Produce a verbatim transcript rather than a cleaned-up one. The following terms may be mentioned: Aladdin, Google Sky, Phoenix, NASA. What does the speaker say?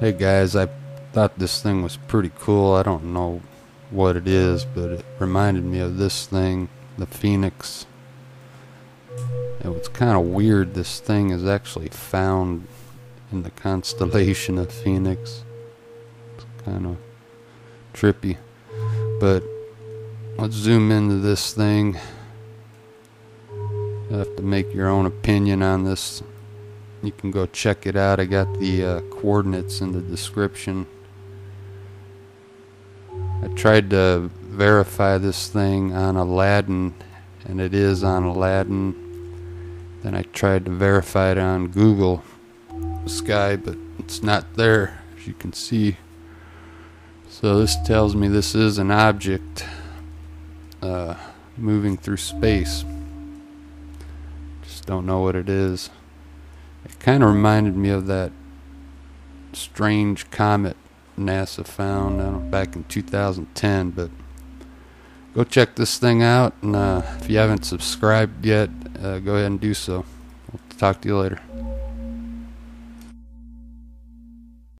Hey guys, I thought this thing was pretty cool. I don't know what it is, but it reminded me of this thing, the Phoenix. It was kind of weird. This thing is actually found in the constellation of Phoenix. It's kind of trippy. But let's zoom into this thing. You'll have to make your own opinion on this. You can go check it out. I got the uh, coordinates in the description. I tried to verify this thing on Aladdin, and it is on Aladdin. Then I tried to verify it on Google Sky, but it's not there, as you can see. So this tells me this is an object uh, moving through space. Just don't know what it is. It kind of reminded me of that strange comet NASA found I don't know, back in two thousand ten, but go check this thing out, and uh, if you haven't subscribed yet, uh, go ahead and do so. I'll talk to you later.